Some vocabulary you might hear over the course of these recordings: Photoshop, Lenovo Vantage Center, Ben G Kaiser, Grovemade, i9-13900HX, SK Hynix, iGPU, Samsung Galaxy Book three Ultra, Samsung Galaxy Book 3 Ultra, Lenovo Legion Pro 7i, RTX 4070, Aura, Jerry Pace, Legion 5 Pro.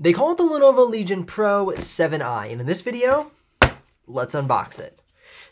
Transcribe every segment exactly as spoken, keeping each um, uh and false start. They call it the Lenovo Legion Pro seven i, and in this video, let's unbox it.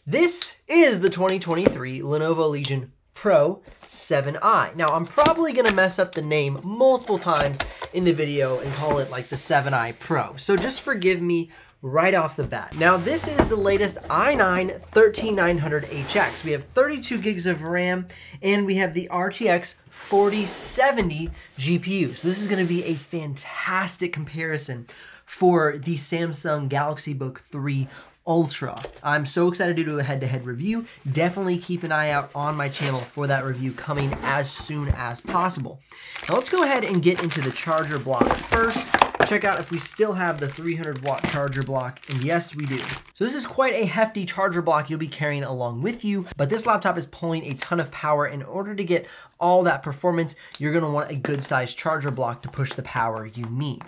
This is the twenty twenty-three Lenovo Legion Pro seven i. Now, I'm probably gonna mess up the name multiple times in the video and call it like the seven i Pro, so just forgive me right off the bat. Now, this is the latest i nine thirteen nine hundred H X. We have thirty-two gigs of RAM, and we have the R T X forty seventy G P U. So this is gonna be a fantastic comparison for the Samsung Galaxy Book three Ultra. I'm so excited to do a head-to-head review. Definitely keep an eye out on my channel for that review coming as soon as possible. Now let's go ahead and get into the charger block first. Check out if we still have the three hundred watt charger block, and yes, we do. So this is quite a hefty charger block you'll be carrying along with you, but this laptop is pulling a ton of power. In order to get all that performance, you're gonna want a good sized charger block to push the power you need.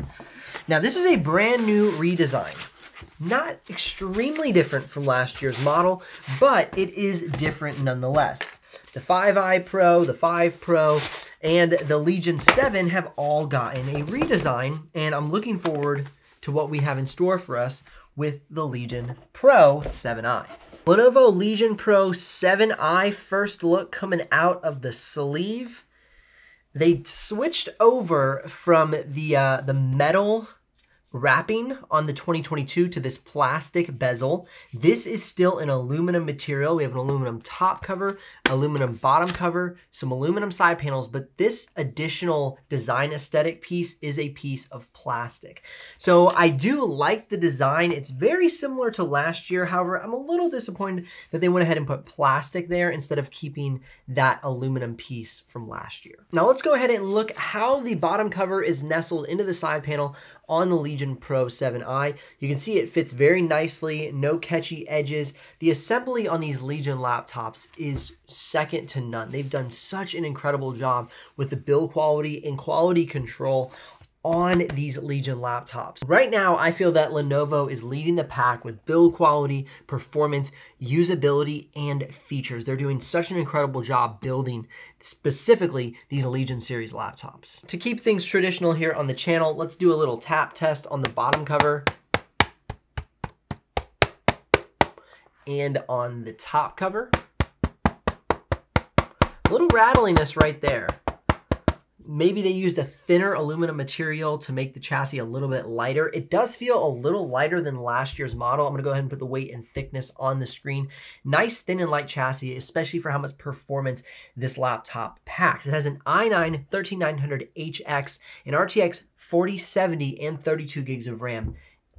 Now, this is a brand new redesign. Not extremely different from last year's model, but it is different nonetheless. The five i Pro, the five Pro, and the Legion seven have all gotten a redesign, and I'm looking forward to what we have in store for us with the Legion Pro seven i. Lenovo Legion Pro seven i first look coming out of the sleeve. They switched over from the, uh, the metal wrapping on the twenty twenty-two to this plastic bezel. This is still an aluminum material. We have an aluminum top cover, aluminum bottom cover, some aluminum side panels, but this additional design aesthetic piece is a piece of plastic. So I do like the design. It's very similar to last year. However, I'm a little disappointed that they went ahead and put plastic there instead of keeping that aluminum piece from last year. Now let's go ahead and look how the bottom cover is nestled into the side panel on the Legion Pro seven i. You can see it fits very nicely, no catchy edges. The assembly on these Legion laptops is second to none. They've done such an incredible job with the build quality and quality control on these Legion laptops. Right now, I feel that Lenovo is leading the pack with build quality, performance, usability, and features. They're doing such an incredible job building specifically these Legion series laptops. To keep things traditional here on the channel, let's do a little tap test on the bottom cover and on the top cover. A little rattliness right there. Maybe they used a thinner aluminum material to make the chassis a little bit lighter. It does feel a little lighter than last year's model. I'm gonna go ahead and put the weight and thickness on the screen. Nice thin and light chassis, especially for how much performance this laptop packs. It has an i nine thirteen nine hundred H X, an R T X forty seventy, and thirty-two gigs of RAM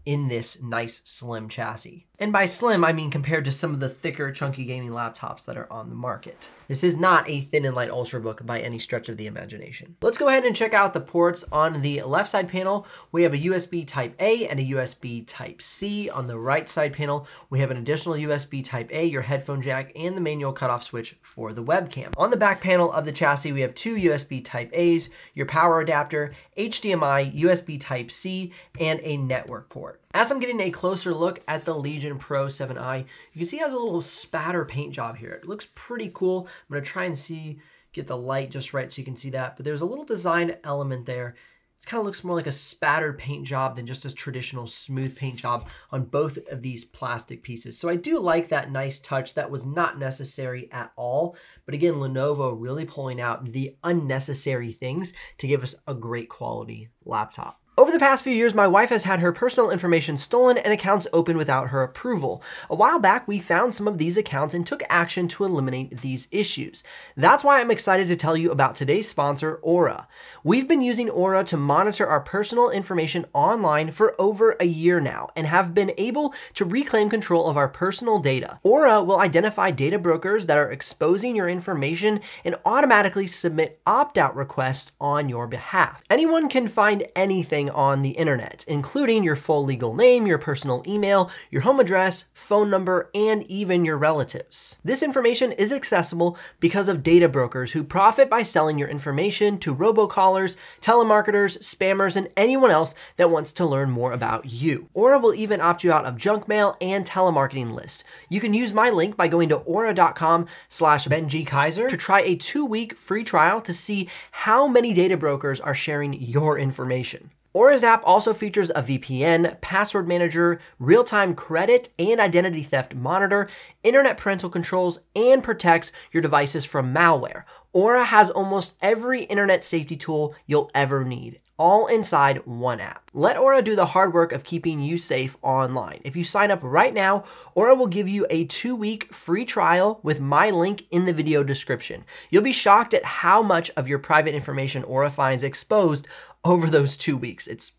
in this nice slim chassis. And by slim, I mean compared to some of the thicker, chunky gaming laptops that are on the market. This is not a thin and light Ultrabook by any stretch of the imagination. Let's go ahead and check out the ports on the left side panel. We have a U S B type A and a U S B type C. On the right side panel, we have an additional U S B type A, your headphone jack, and the manual cutoff switch for the webcam. On the back panel of the chassis, we have two U S B type A's, your power adapter, H D M I, U S B type C, and a network port. As I'm getting a closer look at the Legion Pro seven i, you can see it has a little spatter paint job here. It looks pretty cool. I'm gonna try and see, get the light just right so you can see that, but there's a little design element there. It kind of looks more like a spattered paint job than just a traditional smooth paint job on both of these plastic pieces. So I do like that nice touch. That was not necessary at all. But again, Lenovo really pulling out the unnecessary things to give us a great quality laptop. Over the past few years, my wife has had her personal information stolen and accounts open without her approval. A while back, we found some of these accounts and took action to eliminate these issues. That's why I'm excited to tell you about today's sponsor, Aura. We've been using Aura to monitor our personal information online for over a year now and have been able to reclaim control of our personal data. Aura will identify data brokers that are exposing your information and automatically submit opt-out requests on your behalf. Anyone can find anything on the internet, including your full legal name, your personal email, your home address, phone number, and even your relatives. This information is accessible because of data brokers who profit by selling your information to robocallers, telemarketers, spammers, and anyone else that wants to learn more about you. Aura will even opt you out of junk mail and telemarketing lists. You can use my link by going to aura dot com slash Ben G Kaiser to try a two week free trial to see how many data brokers are sharing your information. Aura's app also features a V P N, password manager, real-time credit and identity theft monitor, internet parental controls, and protects your devices from malware. Aura has almost every internet safety tool you'll ever need, all inside one app. Let Aura do the hard work of keeping you safe online. If you sign up right now, Aura will give you a two-week free trial with my link in the video description. You'll be shocked at how much of your private information Aura finds exposed over those two weeks. It's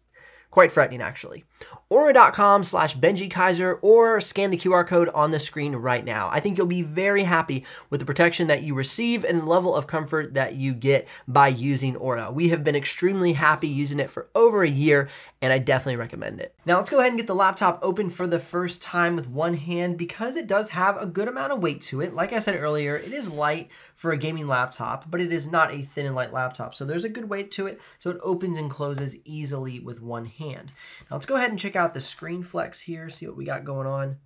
quite frightening, actually. Aura.com slash Ben G Kaiser, or scan the Q R code on the screen right now. I think you'll be very happy with the protection that you receive and the level of comfort that you get by using Aura. We have been extremely happy using it for over a year, and I definitely recommend it. Now let's go ahead and get the laptop open for the first time with one hand, because it does have a good amount of weight to it. Like I said earlier, it is light for a gaming laptop, but it is not a thin and light laptop. So there's a good weight to it, so it opens and closes easily with one hand. Hand. Now let's go ahead and check out the screen flex here, see what we got going on.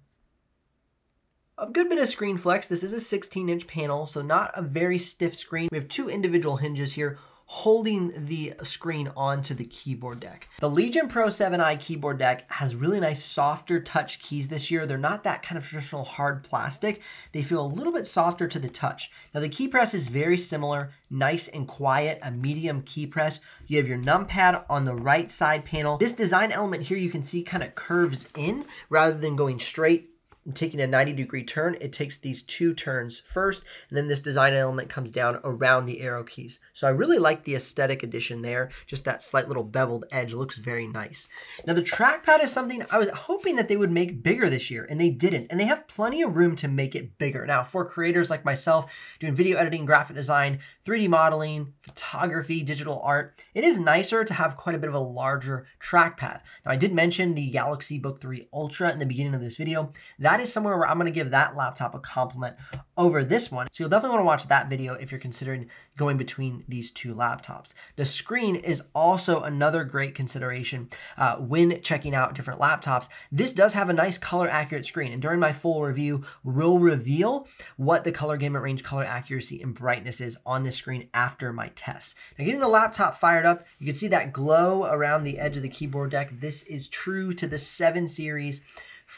A good bit of screen flex. This is a sixteen inch panel, so not a very stiff screen. We have two individual hinges here holding the screen onto the keyboard deck. The Legion Pro seven i keyboard deck has really nice softer touch keys this year. They're not that kind of traditional hard plastic. They feel a little bit softer to the touch. Now the key press is very similar, nice and quiet, a medium key press. You have your numpad on the right side panel. This design element here you can see kind of curves in rather than going straight. Taking a ninety degree turn, it takes these two turns first, and then this design element comes down around the arrow keys. So I really like the aesthetic addition there. Just that slight little beveled edge looks very nice. Now the trackpad is something I was hoping that they would make bigger this year, and they didn't, and they have plenty of room to make it bigger. Now for creators like myself doing video editing, graphic design, three D modeling, photography, digital art, it is nicer to have quite a bit of a larger trackpad. Now I did mention the Galaxy Book three Ultra in the beginning of this video. That That is somewhere where I'm gonna give that laptop a compliment over this one. So you'll definitely wanna watch that video if you're considering going between these two laptops. The screen is also another great consideration uh, when checking out different laptops. This does have a nice color accurate screen, and during my full review, we'll reveal what the color gamut range, color accuracy, and brightness is on this screen after my tests. Now getting the laptop fired up, you can see that glow around the edge of the keyboard deck. This is true to the seven series.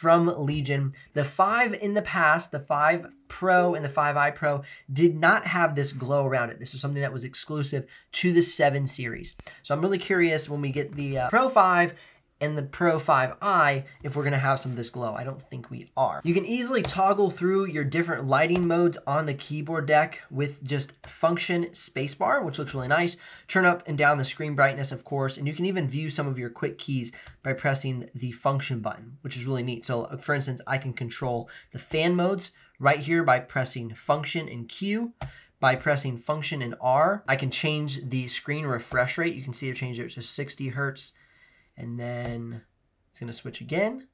From Legion. The five in the past, the five Pro and the five i Pro did not have this glow around it. This is something that was exclusive to the seven series. So I'm really curious when we get the uh, Pro five and the Pro five i, if we're gonna have some of this glow. I don't think we are. You can easily toggle through your different lighting modes on the keyboard deck with just function spacebar, which looks really nice. Turn up and down the screen brightness, of course, and you can even view some of your quick keys by pressing the function button, which is really neat. So for instance, I can control the fan modes right here by pressing function and Q. By pressing function and R, I can change the screen refresh rate. You can see I've changed it to sixty hertz. And then it's gonna switch again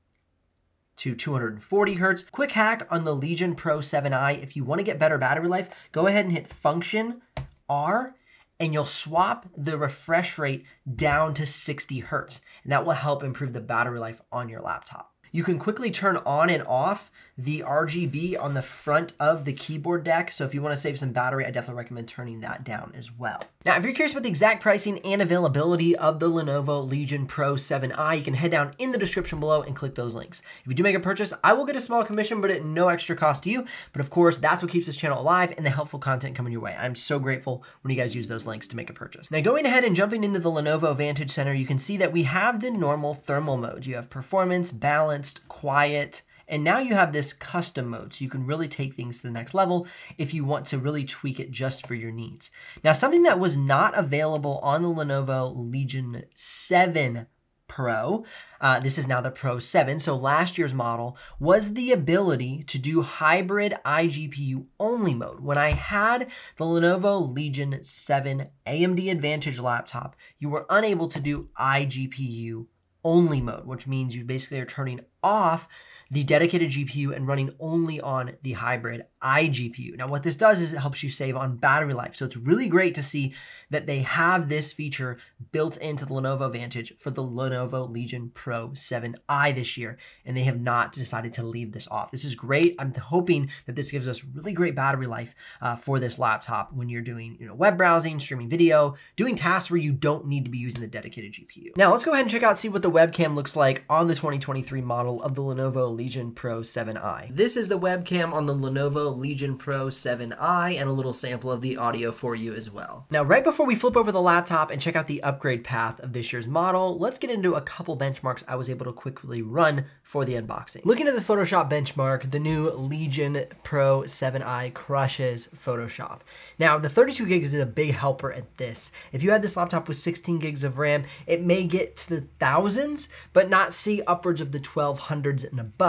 to two hundred forty hertz. Quick hack on the Legion Pro seven i. If you wanna get better battery life, go ahead and hit function R, and you'll swap the refresh rate down to sixty hertz. And that will help improve the battery life on your laptop. You can quickly turn on and off the R G B on the front of the keyboard deck. So if you want to save some battery, I definitely recommend turning that down as well. Now, if you're curious about the exact pricing and availability of the Lenovo Legion Pro seven i, you can head down in the description below and click those links. If you do make a purchase, I will get a small commission, but at no extra cost to you. But of course, that's what keeps this channel alive and the helpful content coming your way. I'm so grateful when you guys use those links to make a purchase. Now, going ahead and jumping into the Lenovo Vantage Center, you can see that we have the normal thermal modes. You have performance, balance, quiet, and now you have this custom mode, so you can really take things to the next level if you want to really tweak it just for your needs. Now, something that was not available on the Lenovo Legion seven Pro, uh, this is now the Pro seven, so last year's model, was the ability to do hybrid iGPU only mode. When I had the Lenovo Legion seven A M D Advantage laptop, you were unable to do iGPU only mode, which means you basically are turning off the dedicated G P U and running only on the hybrid iGPU. Now what this does is it helps you save on battery life. So it's really great to see that they have this feature built into the Lenovo Vantage for the Lenovo Legion Pro seven i this year, and they have not decided to leave this off. This is great. I'm hoping that this gives us really great battery life uh, for this laptop when you're doing you know, web browsing, streaming video, doing tasks where you don't need to be using the dedicated G P U. Now let's go ahead and check out, see what the webcam looks like on the twenty twenty-three model of the Lenovo Legion Pro seven i. This is the webcam on the Lenovo Legion Pro seven i and a little sample of the audio for you as well. Now, right before we flip over the laptop and check out the upgrade path of this year's model, let's get into a couple benchmarks I was able to quickly run for the unboxing. Looking at the Photoshop benchmark, the new Legion Pro seven i crushes Photoshop. Now, the thirty-two gigs is a big helper at this. If you had this laptop with sixteen gigs of RAM, it may get to the thousands, but not see upwards of the twelve hundreds and above.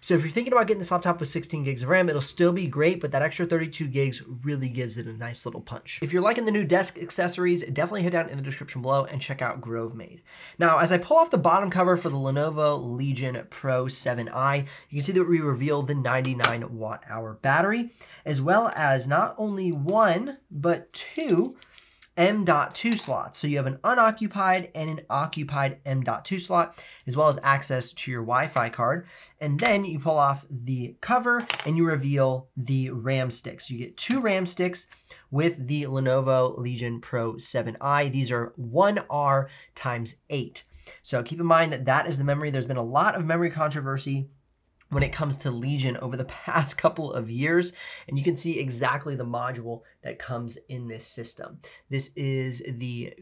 So if you're thinking about getting this laptop with sixteen gigs of RAM, it'll still be great, but that extra thirty-two gigs really gives it a nice little punch. If you're liking the new desk accessories, definitely head down in the description below and check out Grovemade. Now, as I pull off the bottom cover for the Lenovo Legion Pro seven i, you can see that we reveal the ninety-nine watt hour battery, as well as not only one, but two M dot two slots. So you have an unoccupied and an occupied M dot two slot, as well as access to your Wi-Fi card. And then you pull off the cover and you reveal the RAM sticks. You get two RAM sticks with the Lenovo Legion Pro seven i. These are one R times eight. So keep in mind that that is the memory. There's been a lot of memory controversy when it comes to Legion over the past couple of years, and you can see exactly the module that comes in this system. This is the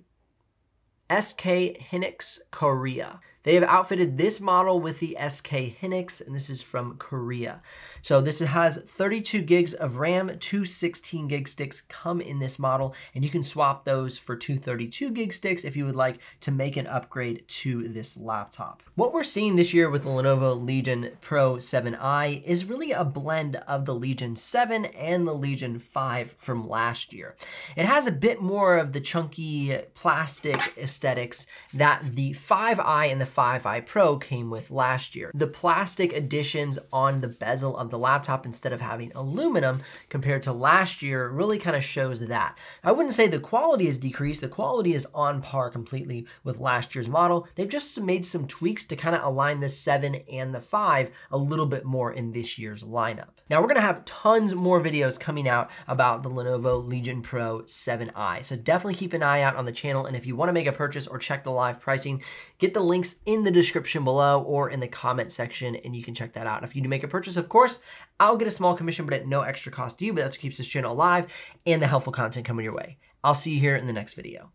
S K Hynix Korea. They have outfitted this model with the S K Hynix, and this is from Korea. So this has thirty-two gigs of RAM, two sixteen gig sticks come in this model, and you can swap those for two thirty-two gig sticks if you would like to make an upgrade to this laptop. What we're seeing this year with the Lenovo Legion Pro seven i is really a blend of the Legion seven and the Legion five from last year. It has a bit more of the chunky plastic aesthetics that the five i and the five i Pro came with last year. The plastic additions on the bezel of the laptop instead of having aluminum compared to last year really kind of shows that. I wouldn't say the quality has decreased. The quality is on par completely with last year's model. They've just made some tweaks to kind of align the seven and the five a little bit more in this year's lineup. Now we're gonna have tons more videos coming out about the Lenovo Legion Pro seven i. So definitely keep an eye out on the channel. And if you wanna make a purchase or check the live pricing, get the links in the description below or in the comment section, and you can check that out. If you do make a purchase, of course, I'll get a small commission, but at no extra cost to you, but that's what keeps this channel alive and the helpful content coming your way. I'll see you here in the next video.